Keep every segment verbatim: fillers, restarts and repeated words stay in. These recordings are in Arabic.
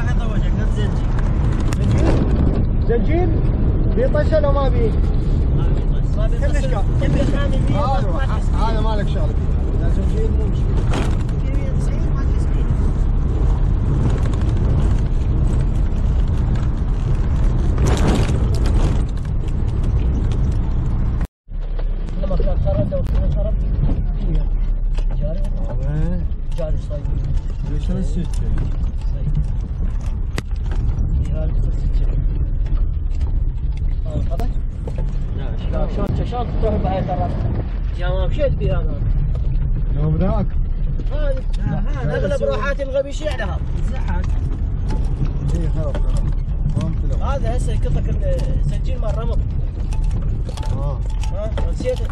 الحب راح يطوشك نفس زنجيل. زنجيل؟ بيطش ولا ما بيطش؟ ما بيطش. كلش كم؟ كلش كم؟ هذا مالك شغله فيه. لا زنجيل مو مشكلة. الغبيشية عليها زحل اي خرب خرب هذا هسه يقطك السجيل مال الرمل اه ها نسيته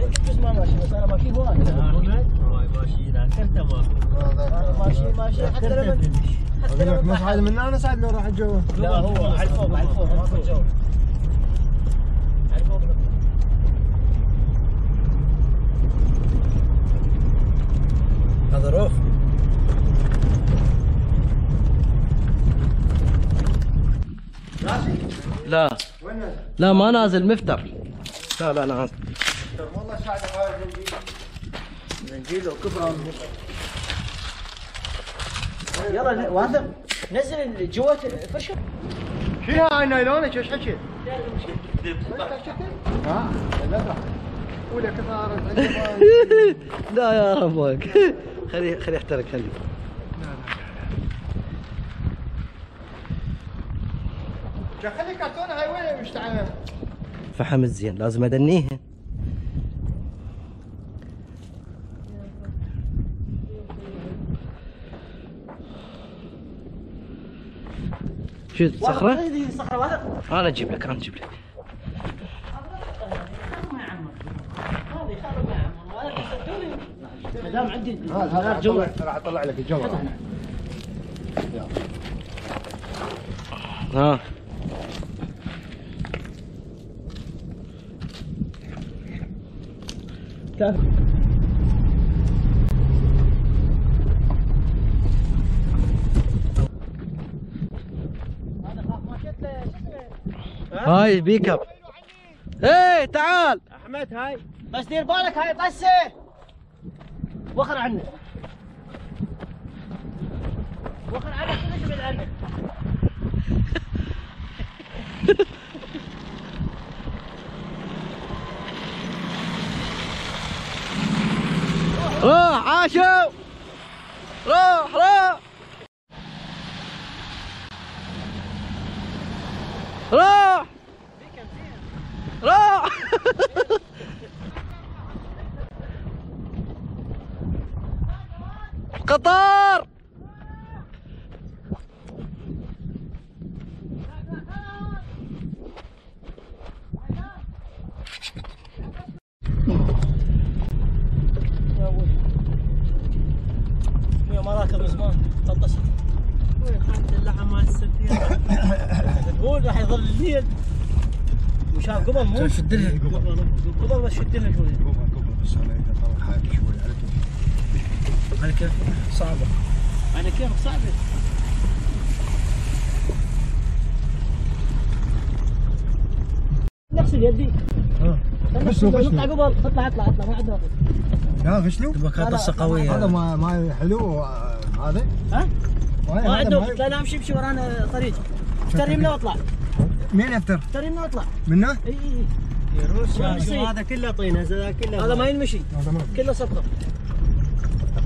انت بس ما ماشي بس انا ماشي هواي هواي ماشي ذاكرته ماكو ماشي ماشي حتى لما حتى لما ما صعد من هنا صعد لو راح الجو لا هو على الفوق على الفوق ماكو جو على الفوق هذا روف لا لا ما نازل مفتر لا لا نازل مفتر والله شاعر هاي زنجيل زنجيل وكبره يلا واثق نزل جوات فرشه شنو هاي نايلونك ايش حكي؟ لا ها لا ولا كثار لا يا ربك خليه خليه يحترق خليه خلي كرتونه هاي وين مشتعله؟ فحم الزين لازم ادنيها. شو صخره؟ انا اجيب لك انا اجيب لك. ما دام عندي هذا جوه راح اطلع لك الجوه. ها كيف هاي بيك اب ايه تعال احمد هاي بس دير بالك هاي طسه وخر عنك وخر عنك كلش بعد عنك روح عاشو روح روح روح روح قطار شاف قبل مو؟ شد لها القبل قبل بس شد لها شوي قبل قبل بس على يده طلع حالي شوي على كيفك على كيفك صعبة على كيفك صعبة نفس اليدي اه غشلو غشلو اطلع قبل اطلع اطلع اطلع ما عندنا ها غشلو؟ تبغى طصة قوية هذا ما ما حلو هذا ها؟ ما عندهم لا لا امشي امشي ورانا طريق افتر يمنا واطلع مين افتر؟ افتر يمنا واطلع منا؟ اي اي اي يروح هذا كله طين هذا كله هذا ما ينمشي كله صفقه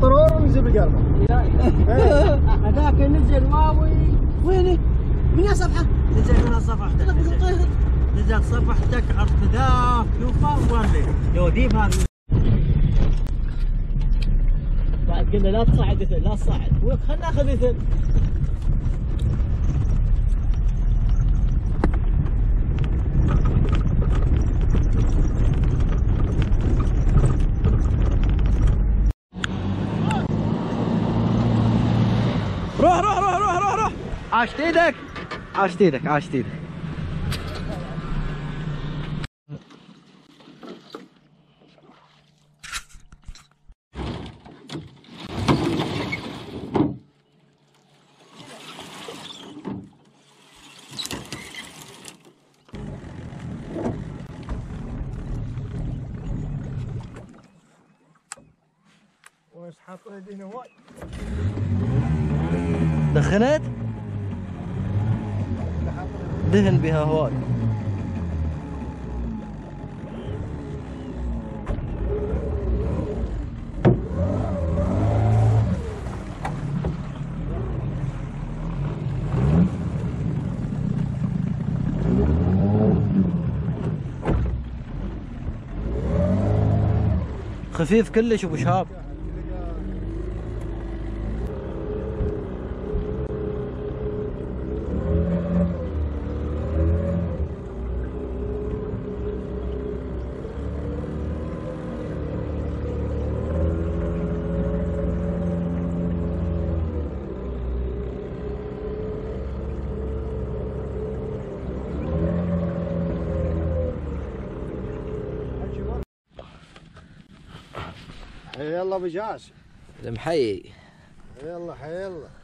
طرور ونزل بقلبه هذاك نزل واوي وينه؟ من يا صفحه؟ نزل من الصفحه نزل صفحتك ارتداف شوفه وين لو ديب هذا بعد قلنا لا تصعد اثنين، لا تصعد، خلنا ناخذ اثنين. روح روح روح روح روح روح، عاشت ايدك، عاشت ايدك، عاشت ايدك. وش حاط ايدي هنا وايد. دخلت؟ دهن بها هواي. خفيف كلش ابو شهاب. يلا بجاش المحيي، يلا حي الله.